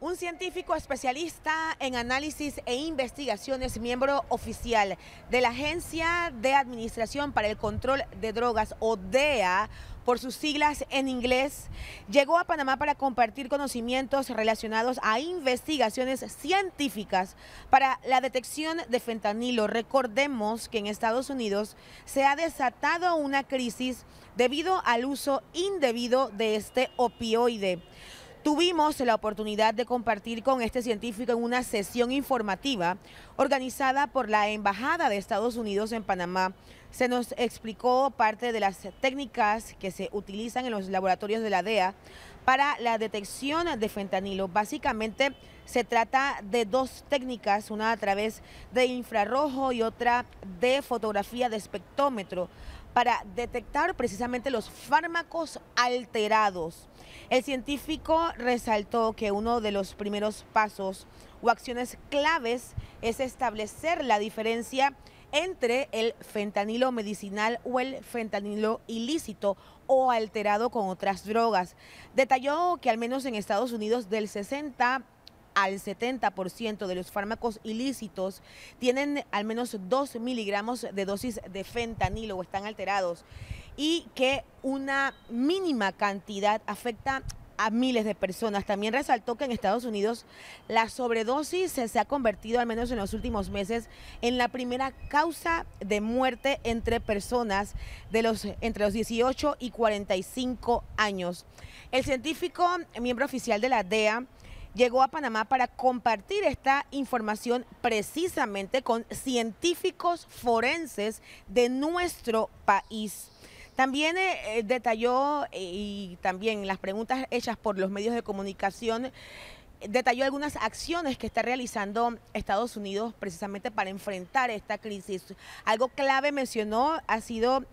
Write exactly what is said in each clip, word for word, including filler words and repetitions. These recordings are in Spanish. Un científico especialista en análisis e investigaciones, miembro oficial de la Agencia de Administración para el Control de Drogas, o D E A, por sus siglas en inglés, llegó a Panamá para compartir conocimientos relacionados a investigaciones científicas para la detección de fentanilo. Recordemos que en Estados Unidos se ha desatado una crisis debido al uso indebido de este opioide. Tuvimos la oportunidad de compartir con este científico en una sesión informativa organizada por la Embajada de Estados Unidos en Panamá. Se nos explicó parte de las técnicas que se utilizan en los laboratorios de la D E A para la detección de fentanilo. Básicamente se trata de dos técnicas, una a través de infrarrojo y otra de fotografía de espectrómetro, para detectar precisamente los fármacos alterados. El científico resaltó que uno de los primeros pasos o acciones claves es establecer la diferencia entre el fentanilo medicinal o el fentanilo ilícito o alterado con otras drogas. Detalló que al menos en Estados Unidos del sesenta por ciento al setenta por ciento de los fármacos ilícitos tienen al menos dos miligramos de dosis de fentanilo o están alterados, y que una mínima cantidad afecta a miles de personas. También resaltó que en Estados Unidos la sobredosis se ha convertido, al menos en los últimos meses, en la primera causa de muerte entre personas de los, entre los dieciocho y cuarenta y cinco años. El científico, miembro oficial de la D E A, llegó a Panamá para compartir esta información precisamente con científicos forenses de nuestro país. También eh, detalló, y también las preguntas hechas por los medios de comunicación, detalló algunas acciones que está realizando Estados Unidos precisamente para enfrentar esta crisis. Algo clave, mencionó, ha sido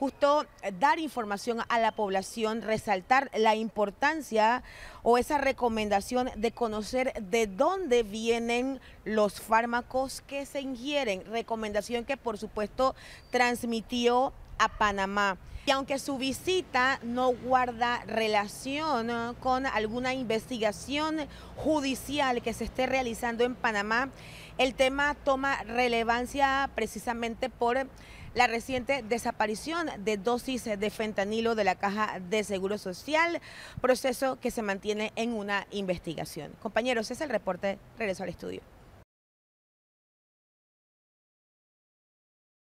justo dar información a la población, resaltar la importancia o esa recomendación de conocer de dónde vienen los fármacos que se ingieren, recomendación que por supuesto transmitió a Panamá. Y aunque su visita no guarda relación con alguna investigación judicial que se esté realizando en Panamá, el tema toma relevancia precisamente por la reciente desaparición de dosis de fentanilo de la Caja de Seguro Social, proceso que se mantiene en una investigación. Compañeros, ese es el reporte. Regreso al estudio.